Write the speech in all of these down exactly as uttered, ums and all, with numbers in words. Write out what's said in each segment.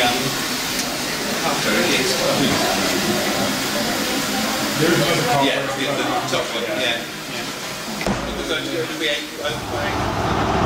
the um, copper is loose. Yeah, the, the top one, yeah. Because I'm going to be open.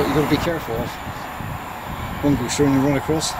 what you've got to be careful of. One goes through and you run across.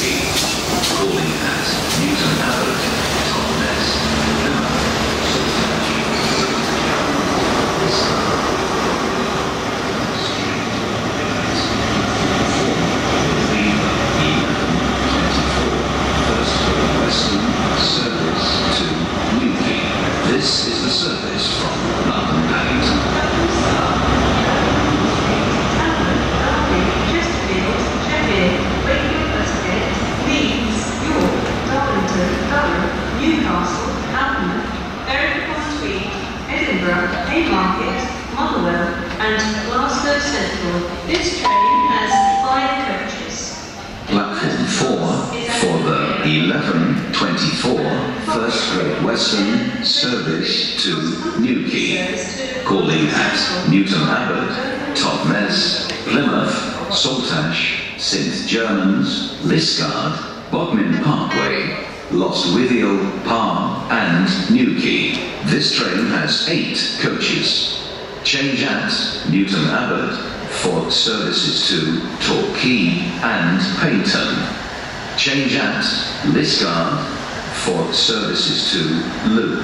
Liscard for services to Loo.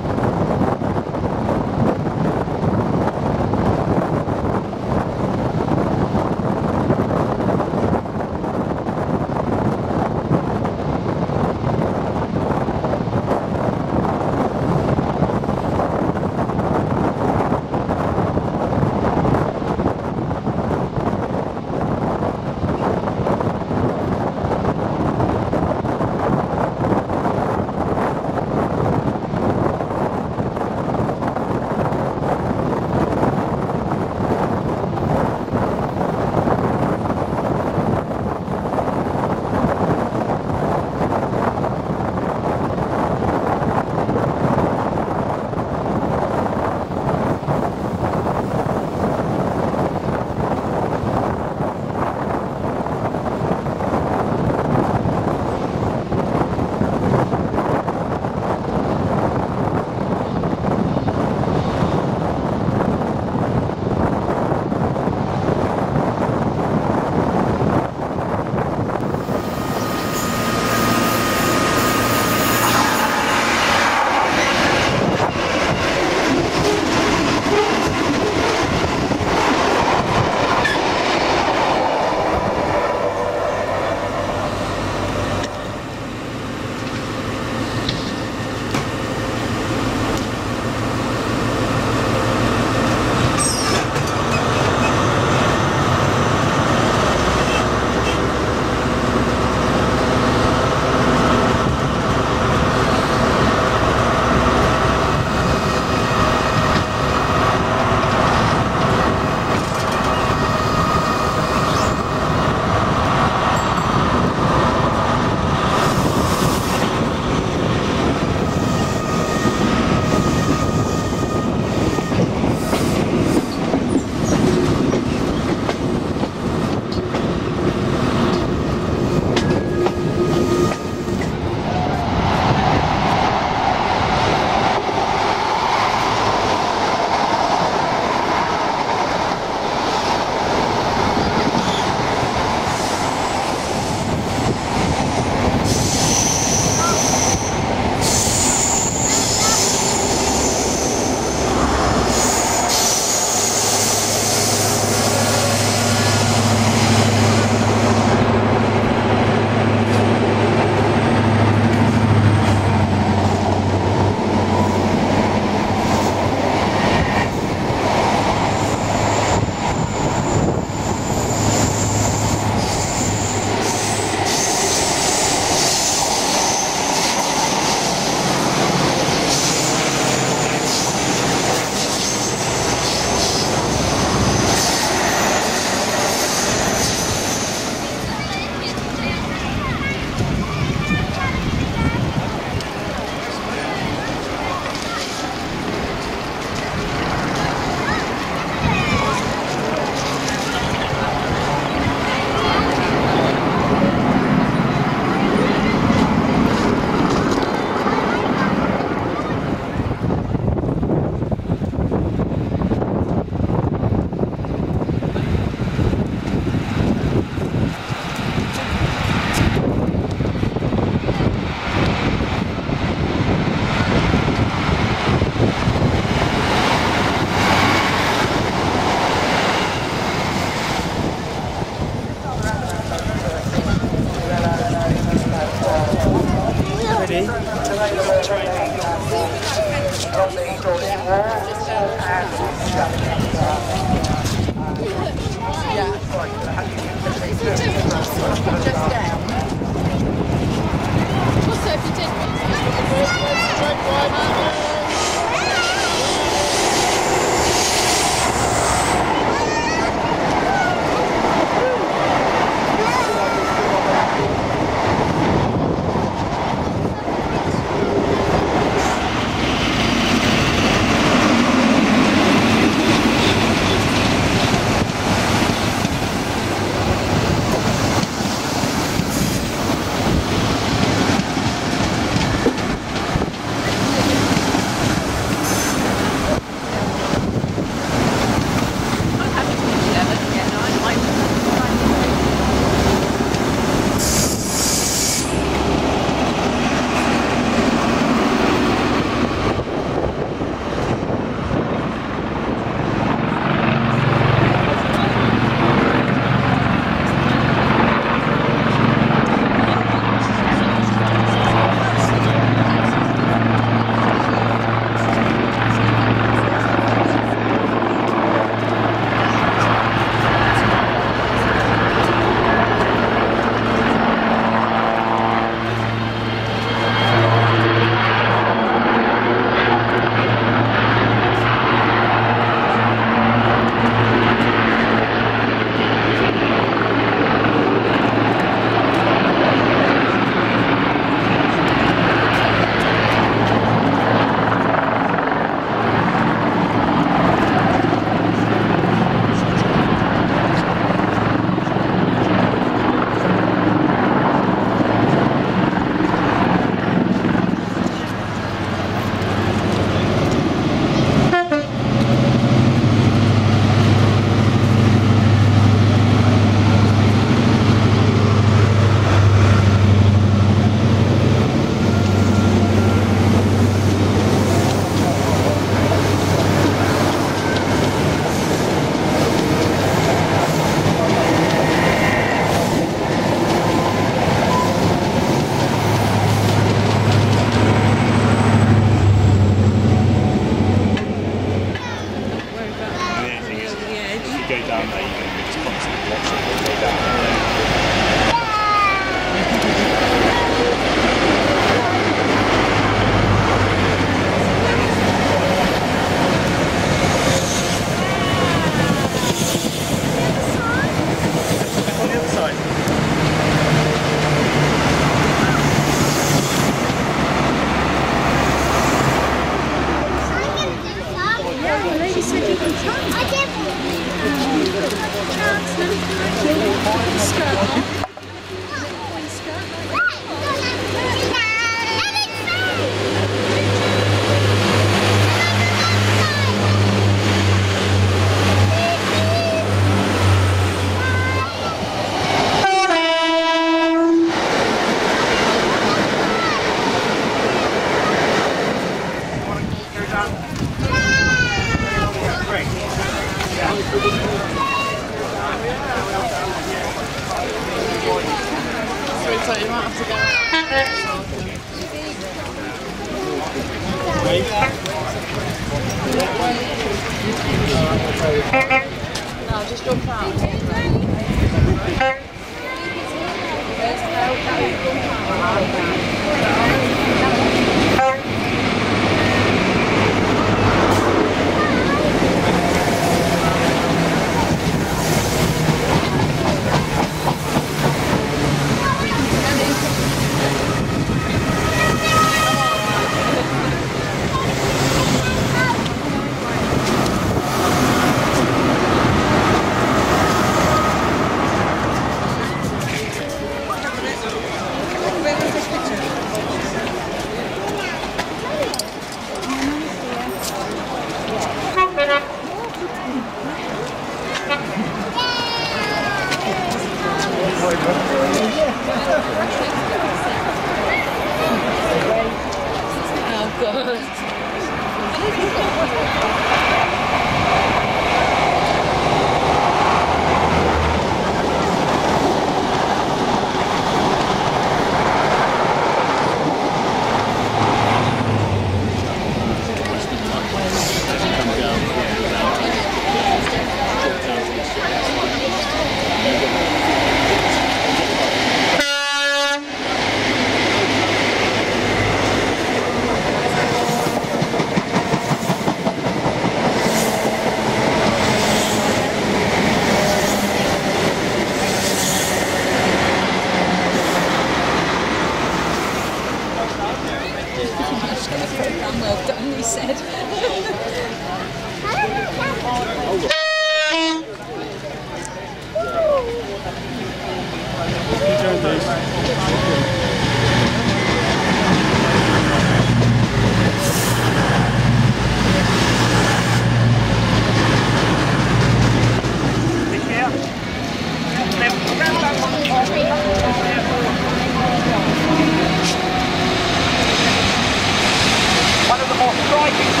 What an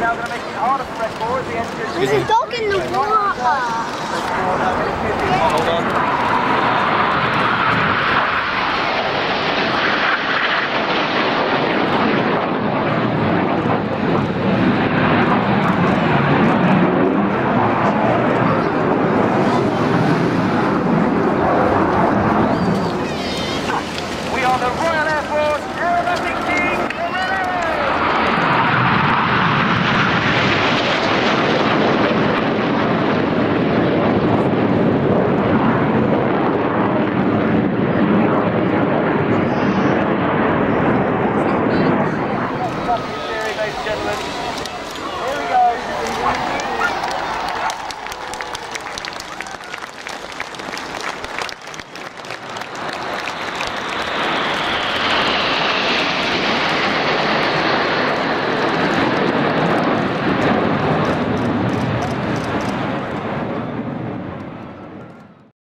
now going to make it harder for Red Bull as the engine. There's a dog in the water. Hold on.